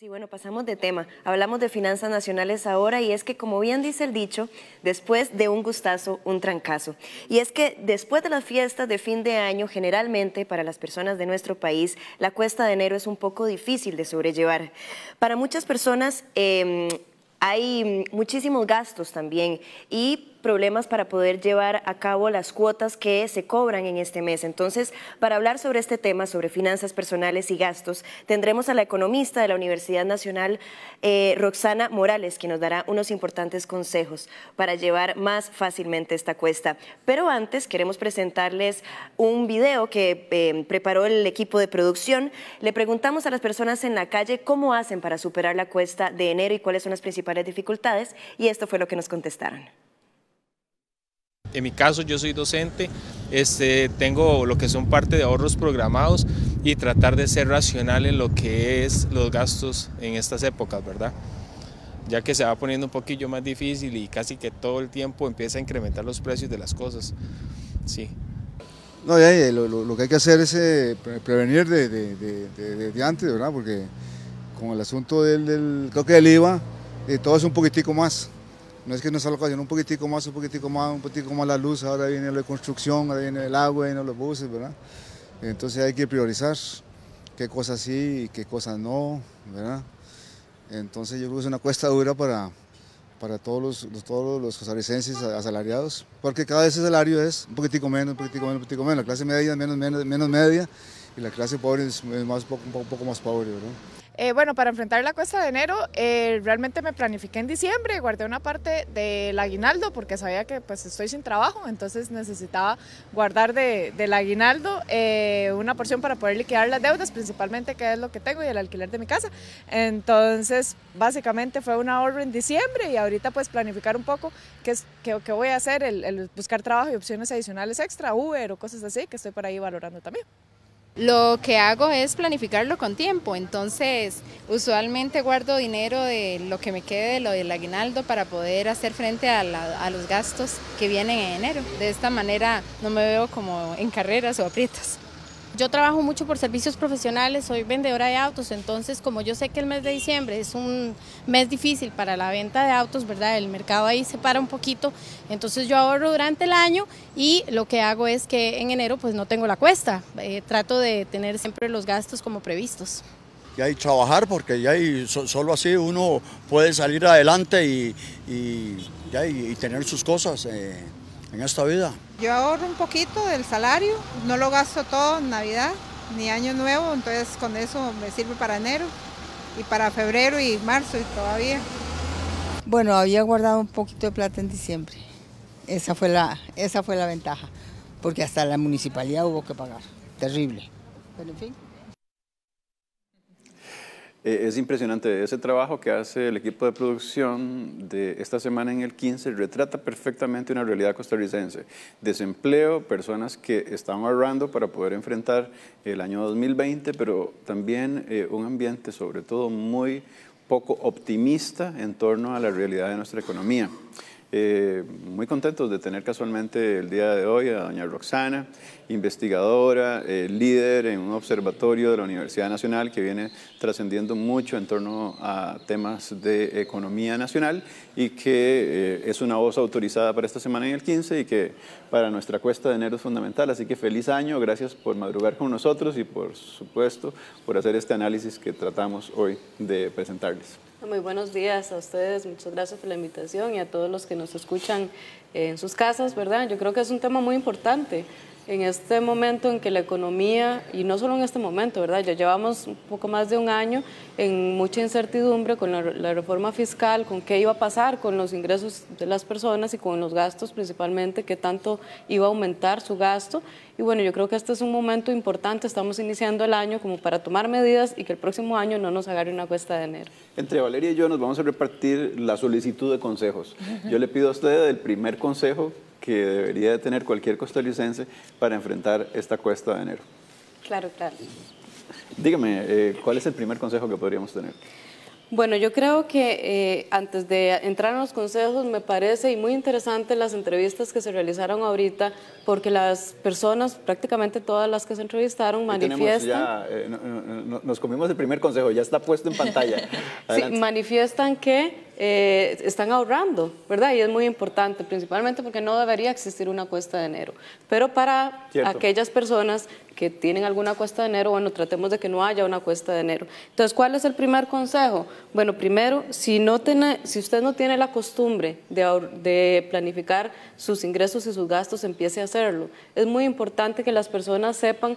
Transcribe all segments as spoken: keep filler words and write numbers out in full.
Sí, bueno, pasamos de tema. Hablamos de finanzas nacionales ahora y es que, como bien dice el dicho, después de un gustazo, un trancazo. Y es que después de las fiestas de fin de año, generalmente para las personas de nuestro país, la cuesta de enero es un poco difícil de sobrellevar. Para muchas personas eh, hay muchísimos gastos también y problemas para poder llevar a cabo las cuotas que se cobran en este mes. Entonces, para hablar sobre este tema, sobre finanzas personales y gastos, tendremos a la economista de la Universidad Nacional, eh, Roxana Morales, que nos dará unos importantes consejos para llevar más fácilmente esta cuesta. Pero antes, queremos presentarles un video que eh, preparó el equipo de producción. Le preguntamos a las personas en la calle cómo hacen para superar la cuesta de enero y cuáles son las principales dificultades, y esto fue lo que nos contestaron. En mi caso, yo soy docente, este, tengo lo que son parte de ahorros programados y tratar de ser racional en lo que es los gastos en estas épocas, ¿verdad? Ya que se va poniendo un poquillo más difícil y casi que todo el tiempo empieza a incrementar los precios de las cosas, sí. No, ya, lo, lo que hay que hacer es eh, prevenir de, de, de, de, de antes, ¿verdad? Porque con el asunto del, del creo que del I V A, eh, todo es un poquitico más. No es que no sea la ocasión, un poquitico más, un poquitico más, un poquitico más la luz, ahora viene la construcción, ahora viene el agua, vienen los buses, ¿verdad? Entonces hay que priorizar qué cosas sí y qué cosas no, ¿verdad? Entonces yo creo que es una cuesta dura para, para todos los, los, todos los costarricenses asalariados, porque cada vez el salario es un poquitico menos, un poquitico menos, un poquitico menos, la clase media es menos, menos, menos media y la clase pobre es más, un, poco, un poco más pobre, ¿verdad? Eh, bueno, para enfrentar la cuesta de enero, eh, realmente me planifiqué en diciembre, guardé una parte del aguinaldo porque sabía que pues estoy sin trabajo, entonces necesitaba guardar de, del aguinaldo eh, una porción para poder liquidar las deudas, principalmente que es lo que tengo y el alquiler de mi casa. Entonces, básicamente fue un ahorro en diciembre y ahorita pues planificar un poco qué, es, qué, qué voy a hacer, el, el buscar trabajo y opciones adicionales extra, Uber o cosas así que estoy por ahí valorando también. Lo que hago es planificarlo con tiempo, entonces usualmente guardo dinero de lo que me quede, de lo del aguinaldo, para poder hacer frente a, la, a los gastos que vienen en enero. De esta manera no me veo como en carreras o aprietos. Yo trabajo mucho por servicios profesionales, soy vendedora de autos, entonces como yo sé que el mes de diciembre es un mes difícil para la venta de autos, ¿verdad? El mercado ahí se para un poquito, entonces yo ahorro durante el año y lo que hago es que en enero pues no tengo la cuesta, eh, trato de tener siempre los gastos como previstos. Y hay que trabajar porque ya hay, solo así uno puede salir adelante y, y, ya hay, y tener sus cosas. Eh. En esta vida. Yo ahorro un poquito del salario, no lo gasto todo en Navidad ni Año Nuevo, entonces con eso me sirve para enero y para febrero y marzo y todavía. Bueno, había guardado un poquito de plata en diciembre, esa fue la, esa fue la ventaja, porque hasta la municipalidad hubo que pagar, terrible, pero en fin. Es impresionante, ese trabajo que hace el equipo de producción de esta semana en el quince retrata perfectamente una realidad costarricense. Desempleo, personas que están ahorrando para poder enfrentar el año dos mil veinte, pero también eh, un ambiente sobre todo muy poco optimista en torno a la realidad de nuestra economía. Eh, muy contentos de tener casualmente el día de hoy a doña Roxana, investigadora, eh, líder en un observatorio de la Universidad Nacional que viene trascendiendo mucho en torno a temas de economía nacional y que eh, es una voz autorizada para esta semana en el quince y que para nuestra cuesta de enero es fundamental. Así que feliz año, gracias por madrugar con nosotros y por supuesto por hacer este análisis que tratamos hoy de presentarles. Muy buenos días a ustedes, muchas gracias por la invitación y a todos los que nos escuchan en sus casas, ¿verdad? Yo creo que es un tema muy importante en este momento en que la economía, y no solo en este momento, ¿verdad? Ya llevamos un poco más de un año en mucha incertidumbre con la, la reforma fiscal, con qué iba a pasar con los ingresos de las personas y con los gastos principalmente, qué tanto iba a aumentar su gasto. Y bueno, yo creo que este es un momento importante, estamos iniciando el año como para tomar medidas y que el próximo año no nos agarre una cuesta de enero. Entre Valeria y yo nos vamos a repartir la solicitud de consejos. Yo le pido a usted el primer consejo que debería de tener cualquier costarricense para enfrentar esta cuesta de enero. Claro, claro. Dígame, eh, ¿cuál es el primer consejo que podríamos tener? Bueno, yo creo que eh, antes de entrar en los consejos, me parece y muy interesante las entrevistas que se realizaron ahorita, porque las personas, prácticamente todas las que se entrevistaron, manifiestan... Ya, eh, no, no, nos comimos el primer consejo, ya está puesto en pantalla. Sí, manifiestan que eh, están ahorrando, ¿verdad? Y es muy importante, principalmente porque no debería existir una cuesta de enero. Pero para Cierto. aquellas personas que tienen alguna cuesta de enero, bueno, tratemos de que no haya una cuesta de enero. Entonces, ¿cuál es el primer consejo? Bueno, primero, si, no tiene, si usted no tiene la costumbre de, de planificar sus ingresos y sus gastos, empiece a hacerlo. Es muy importante que las personas sepan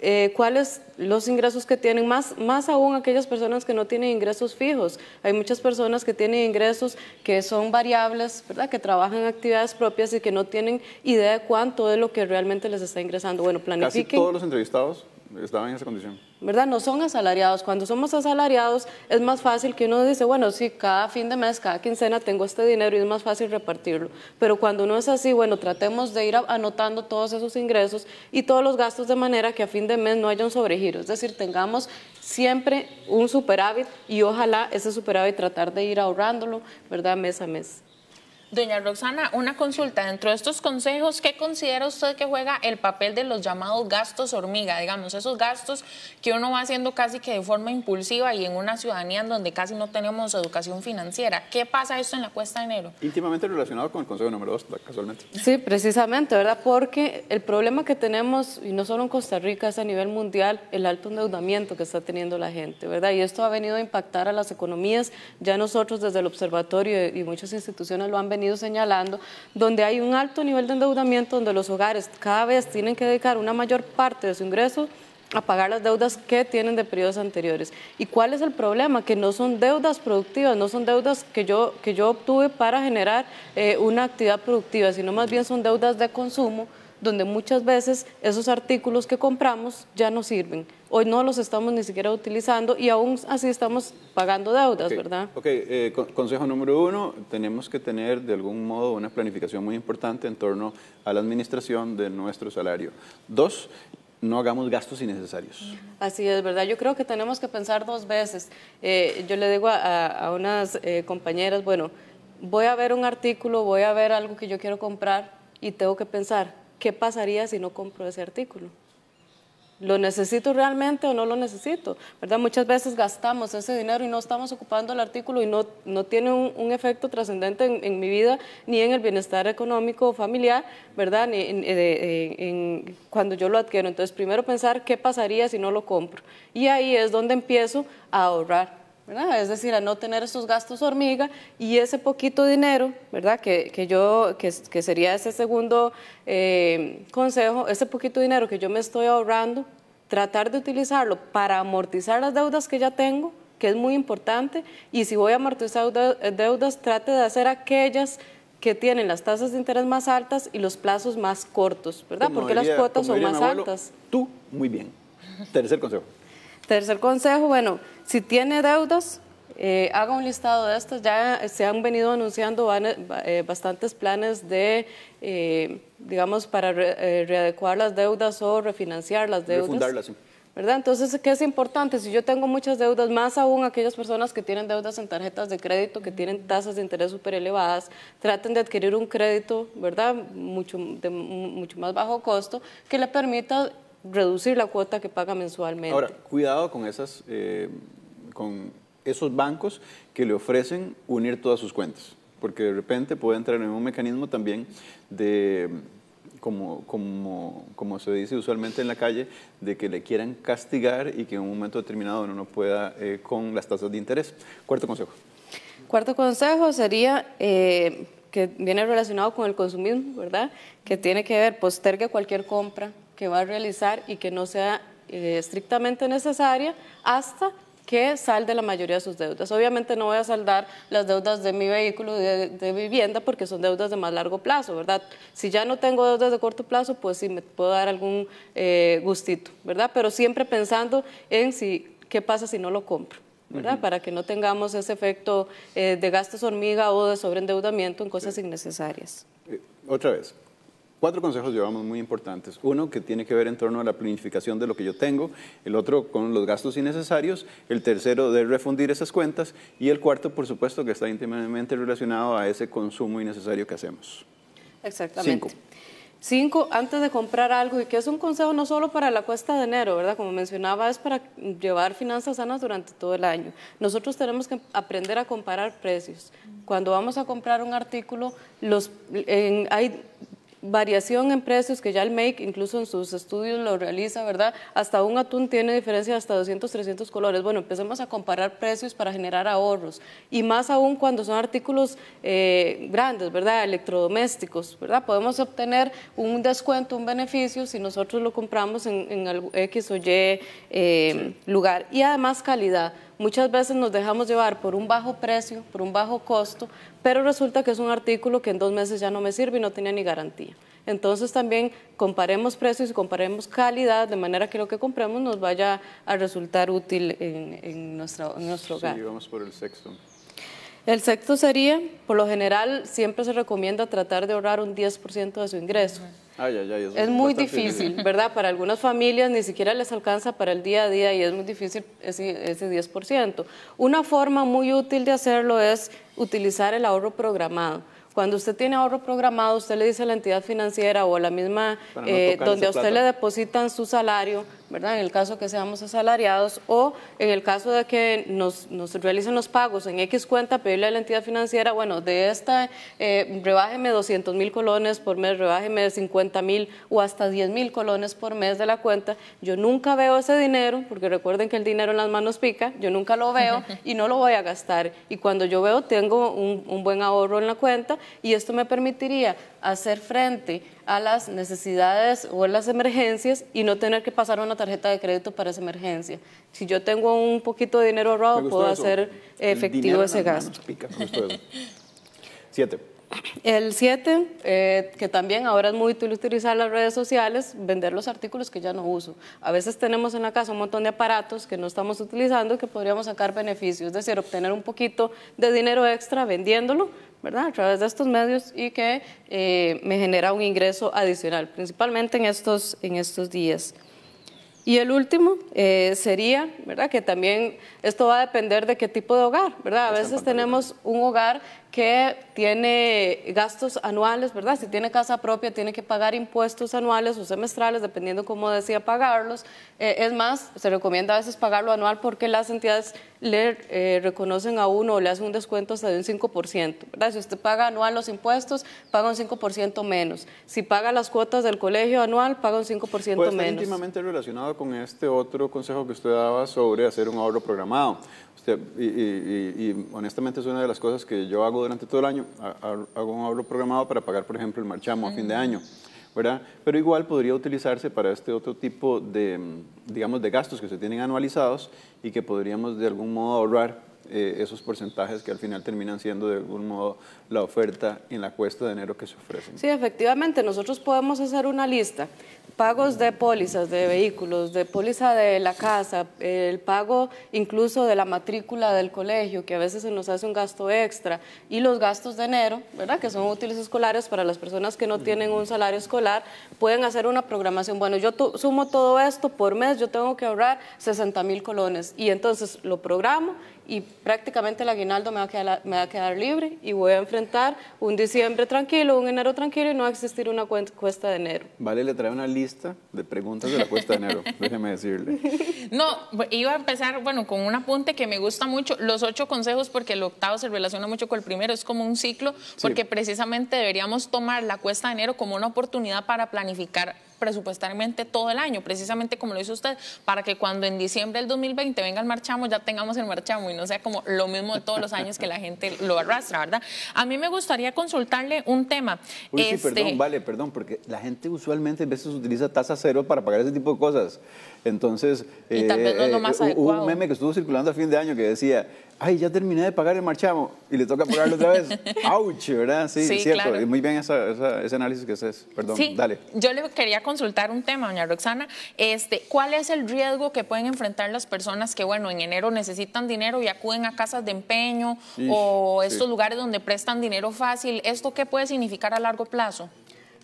Eh, cuáles los ingresos que tienen, más, más aún aquellas personas que no tienen ingresos fijos. Hay muchas personas que tienen ingresos que son variables, ¿verdad?, que trabajan en actividades propias y que no tienen idea de cuánto es lo que realmente les está ingresando. Bueno, planifiquen. Casi todos los entrevistados estaban en esa condición, ¿verdad? No son asalariados. Cuando somos asalariados es más fácil que uno dice, bueno, sí, cada fin de mes, cada quincena tengo este dinero y es más fácil repartirlo. Pero cuando no es así, bueno, tratemos de ir anotando todos esos ingresos y todos los gastos de manera que a fin de mes no haya un sobregiro. Es decir, tengamos siempre un superávit y ojalá ese superávit tratar de ir ahorrándolo, ¿verdad?, mes a mes. Doña Roxana, una consulta. Dentro de estos consejos, ¿qué considera usted que juega el papel de los llamados gastos hormiga? Digamos, esos gastos que uno va haciendo casi que de forma impulsiva y en una ciudadanía en donde casi no tenemos educación financiera. ¿Qué pasa esto en la cuesta de enero? Íntimamente relacionado con el consejo número dos, casualmente. Sí, precisamente, ¿verdad? Porque el problema que tenemos, y no solo en Costa Rica, es a nivel mundial, el alto endeudamiento que está teniendo la gente, ¿verdad? Y esto ha venido a impactar a las economías. Ya nosotros desde el observatorio y muchas instituciones lo han venido venido señalando, donde hay un alto nivel de endeudamiento, donde los hogares cada vez tienen que dedicar una mayor parte de su ingreso a pagar las deudas que tienen de periodos anteriores. ¿Y cuál es el problema? Que no son deudas productivas, no son deudas que yo, que yo obtuve para generar eh, una actividad productiva, sino más bien son deudas de consumo, donde muchas veces esos artículos que compramos ya no sirven. Hoy no los estamos ni siquiera utilizando y aún así estamos pagando deudas, okay, ¿verdad? Ok, eh, con, consejo número uno, tenemos que tener de algún modo una planificación muy importante en torno a la administración de nuestro salario. Dos, no hagamos gastos innecesarios. Así es, ¿verdad? Yo creo que tenemos que pensar dos veces. Eh, yo le digo a, a, a unas eh, compañeras, bueno, voy a ver un artículo, voy a ver algo que yo quiero comprar y tengo que pensar, ¿qué pasaría si no compro ese artículo? ¿Lo necesito realmente o no lo necesito? ¿Verdad? Muchas veces gastamos ese dinero y no estamos ocupando el artículo y no, no tiene un, un efecto trascendente en, en mi vida, ni en el bienestar económico o familiar, ¿verdad?, ni en, en, en, cuando yo lo adquiero. Entonces, primero pensar qué pasaría si no lo compro. Y ahí es donde empiezo a ahorrar, ¿verdad? Es decir, a no tener esos gastos hormiga y ese poquito dinero, ¿verdad?, que, que yo, que, que sería ese segundo eh, consejo, ese poquito dinero que yo me estoy ahorrando, tratar de utilizarlo para amortizar las deudas que ya tengo, que es muy importante, y si voy a amortizar deudas, trate de hacer aquellas que tienen las tasas de interés más altas y los plazos más cortos, ¿verdad? Como Porque diría, las cuotas son más abuelo, altas. Tú, muy bien. Tercer consejo. Tercer consejo, bueno, si tiene deudas, eh, haga un listado de estas. Ya se han venido anunciando van, eh, bastantes planes de, eh, digamos, para re, eh, readecuar las deudas o refinanciar las deudas. Refundarlas, sí. ¿Verdad? Entonces, ¿qué es importante? Si yo tengo muchas deudas, más aún aquellas personas que tienen deudas en tarjetas de crédito, que tienen tasas de interés súper elevadas, traten de adquirir un crédito, ¿verdad?, mucho, de, mucho más bajo costo, que le permita reducir la cuota que paga mensualmente. Ahora, cuidado con, esas, eh, con esos bancos que le ofrecen unir todas sus cuentas, porque de repente puede entrar en un mecanismo también de, como, como, como se dice usualmente en la calle, de que le quieran castigar y que en un momento determinado uno no pueda eh, con las tasas de interés. Cuarto consejo. Cuarto consejo sería... Eh, que viene relacionado con el consumismo, ¿verdad?, que tiene que ver, postergue cualquier compra que va a realizar y que no sea eh, estrictamente necesaria hasta que salde la mayoría de sus deudas. Obviamente no voy a saldar las deudas de mi vehículo, de, de vivienda, porque son deudas de más largo plazo, ¿verdad? Si ya no tengo deudas de corto plazo, pues sí me puedo dar algún eh, gustito, ¿verdad? Pero siempre pensando en si, qué pasa si no lo compro, ¿verdad? Uh-huh. Para que no tengamos ese efecto eh, de gastos hormiga o de sobreendeudamiento en cosas sí. innecesarias. Eh, otra vez, Cuatro consejos llevamos muy importantes. Uno que tiene que ver en torno a la planificación de lo que yo tengo, el otro con los gastos innecesarios, el tercero de refundir esas cuentas y el cuarto, por supuesto, que está íntimamente relacionado a ese consumo innecesario que hacemos. Exactamente. Cinco. Cinco, antes de comprar algo, y que es un consejo no solo para la cuesta de enero, ¿verdad? Como mencionaba, es para llevar finanzas sanas durante todo el año. Nosotros tenemos que aprender a comparar precios. Cuando vamos a comprar un artículo, los, en, hay variación en precios que ya el M E I C incluso en sus estudios lo realiza, ¿verdad? Hasta un atún tiene diferencia de hasta doscientos, trescientos colores. Bueno, empecemos a comparar precios para generar ahorros, y más aún cuando son artículos eh, grandes, ¿verdad? Electrodomésticos, ¿verdad? Podemos obtener un descuento, un beneficio si nosotros lo compramos en, en el X o Y eh, sí. lugar. Y además calidad. Muchas veces nos dejamos llevar por un bajo precio, por un bajo costo, pero resulta que es un artículo que en dos meses ya no me sirve y no tenía ni garantía. Entonces también comparemos precios y comparemos calidad, de manera que lo que compremos nos vaya a resultar útil en, en, nuestra, en nuestro hogar. Sí, vamos por el sexto. El sexto sería, por lo general, siempre se recomienda tratar de ahorrar un diez por ciento de su ingreso. Ay, ay, ay, es muy difícil, difícil, ¿verdad? Para algunas familias ni siquiera les alcanza para el día a día y es muy difícil ese, ese diez por ciento. Una forma muy útil de hacerlo es utilizar el ahorro programado. Cuando usted tiene ahorro programado, usted le dice a la entidad financiera o a la misma, no eh, donde a usted plata. le depositan su salario, ¿verdad? En el caso que seamos asalariados, o en el caso de que nos, nos realicen los pagos en X cuenta, pedirle a la entidad financiera, bueno, de esta, eh, rebájeme doscientos mil colones por mes, rebájeme cincuenta mil o hasta diez mil colones por mes de la cuenta. Yo nunca veo ese dinero, porque recuerden que el dinero en las manos pica, yo nunca lo veo y no lo voy a gastar. Y cuando yo veo, tengo un, un buen ahorro en la cuenta, y esto me permitiría hacer frente a las necesidades o a las emergencias y no tener que pasar una tarjeta de crédito para esa emergencia. Si yo tengo un poquito de dinero ahorrado, puedo eso. hacer efectivo ese gasto. Pica, siete. El siete, eh, que también ahora es muy útil utilizar las redes sociales, vender los artículos que ya no uso. A veces tenemos en la casa un montón de aparatos que no estamos utilizando y que podríamos sacar beneficios, es decir, obtener un poquito de dinero extra vendiéndolo, ¿verdad? A través de estos medios, y que eh, me genera un ingreso adicional, principalmente en estos, en estos días. Y el último eh, sería, ¿verdad?, que también esto va a depender de qué tipo de hogar, ¿verdad? A veces tenemos un hogar que tiene gastos anuales, ¿verdad? Si tiene casa propia, tiene que pagar impuestos anuales o semestrales, dependiendo cómo decía pagarlos. Eh, es más, se recomienda a veces pagarlo anual, porque las entidades le eh, reconocen a uno o le hacen un descuento hasta de un cinco por ciento, ¿verdad? Si usted paga anual los impuestos, paga un cinco por ciento menos. Si paga las cuotas del colegio anual, paga un cinco por ciento menos. Puede estar íntimamente relacionado con este otro consejo que usted daba sobre hacer un ahorro programado. Usted, y, y, y, y honestamente es una de las cosas que yo hago durante todo el año. Hago un ahorro programado para pagar, por ejemplo, el marchamo a fin de año, ¿verdad? Pero igual podría utilizarse para este otro tipo de, digamos, de gastos que se tienen anualizados y que podríamos de algún modo ahorrar eh, esos porcentajes que al final terminan siendo de algún modo la oferta en la cuesta de enero que se ofrecen. Sí, efectivamente, nosotros podemos hacer una lista. Pagos de pólizas de vehículos, de póliza de la casa, el pago incluso de la matrícula del colegio, que a veces se nos hace un gasto extra, y los gastos de enero, ¿verdad?, que son útiles escolares para las personas que no tienen un salario escolar, pueden hacer una programación. Bueno, yo to- sumo todo esto por mes, yo tengo que ahorrar sesenta mil colones, y entonces lo programo y prácticamente el aguinaldo me va a quedar, me va a quedar libre, y voy a enfrentar un diciembre tranquilo, un enero tranquilo, y no va a existir una cuenta, cuesta de enero. Vale, le trae una lista de preguntas de la cuesta de enero, déjeme decirle. No, iba a empezar, bueno, con un apunte que me gusta mucho, los ocho consejos, porque el octavo se relaciona mucho con el primero, es como un ciclo, porque sí, precisamente deberíamos tomar la cuesta de enero como una oportunidad para planificar presupuestariamente todo el año, precisamente como lo hizo usted, para que cuando en diciembre del dos mil veinte venga el marchamo, ya tengamos el marchamo y no sea como lo mismo de todos los años que la gente lo arrastra, ¿verdad? A mí me gustaría consultarle un tema. Uy, este... sí, perdón, vale, perdón, porque la gente usualmente a veces utiliza tasa cero para pagar ese tipo de cosas. Entonces, eh, y tal vez no es lo más eh, adecuado. Hubo un meme que estuvo circulando a fin de año que decía, ay, ya terminé de pagar el marchamo y le toca pagarlo otra vez. ¡Auch! ¿Verdad? Sí, sí, es cierto. Claro. Muy bien esa, esa, ese análisis que haces. Perdón, sí, dale. Yo le quería consultar un tema, doña Roxana. Este, ¿Cuál es el riesgo que pueden enfrentar las personas que, bueno, en enero necesitan dinero y acuden a casas de empeño Ish, o estos sí. lugares donde prestan dinero fácil? ¿Esto qué puede significar a largo plazo?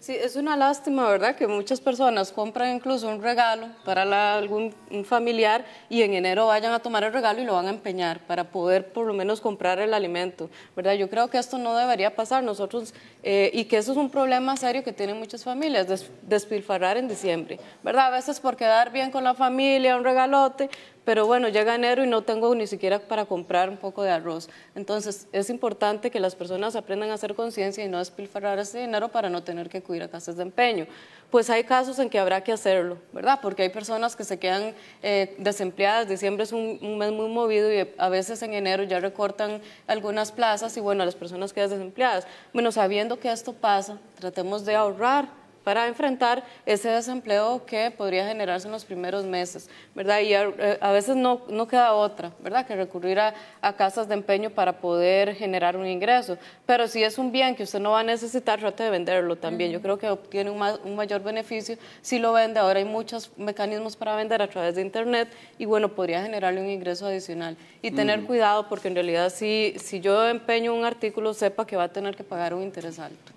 Sí, es una lástima, ¿verdad?, que muchas personas compran incluso un regalo para la, algún un familiar y en enero vayan a tomar el regalo y lo van a empeñar para poder por lo menos comprar el alimento, ¿verdad? Yo creo que esto no debería pasar. Nosotros, eh, y que eso es un problema serio que tienen muchas familias, des, despilfarrar en diciembre, ¿verdad? A veces por quedar bien con la familia, un regalote, pero bueno, llega enero y no tengo ni siquiera para comprar un poco de arroz. Entonces, es importante que las personas aprendan a hacer conciencia y no despilfarrar ese dinero para no tener que acudir a casas de empeño. Pues hay casos en que habrá que hacerlo, ¿verdad? Porque hay personas que se quedan eh, desempleadas. Diciembre es un, un mes muy movido y a veces en enero ya recortan algunas plazas y bueno, las personas quedan desempleadas. Bueno, sabiendo que esto pasa, tratemos de ahorrar para enfrentar ese desempleo que podría generarse en los primeros meses, ¿verdad? Y a, a veces no, no queda otra, ¿verdad?, que recurrir a, a casas de empeño para poder generar un ingreso. Pero si es un bien que usted no va a necesitar, trate de venderlo también. Uh-huh. Yo creo que obtiene un, ma, un mayor beneficio si lo vende. Ahora hay muchos mecanismos para vender a través de internet y bueno, podría generarle un ingreso adicional. Y tener uh-huh. cuidado porque en realidad si, si yo empeño un artículo, sepa que va a tener que pagar un interés alto.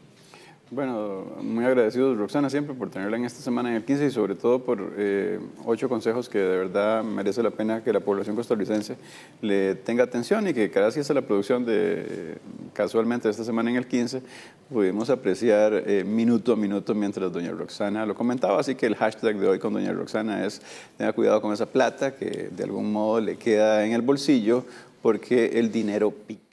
Bueno, muy agradecidos, Roxana, siempre por tenerla en esta semana en el quince y sobre todo por eh, ocho consejos que de verdad merece la pena que la población costarricense le tenga atención y que gracias a la producción de casualmente esta semana en el quince pudimos apreciar eh, minuto a minuto mientras doña Roxana lo comentaba. Así que el hashtag de hoy con doña Roxana es tenga cuidado con esa plata que de algún modo le queda en el bolsillo porque el dinero pica.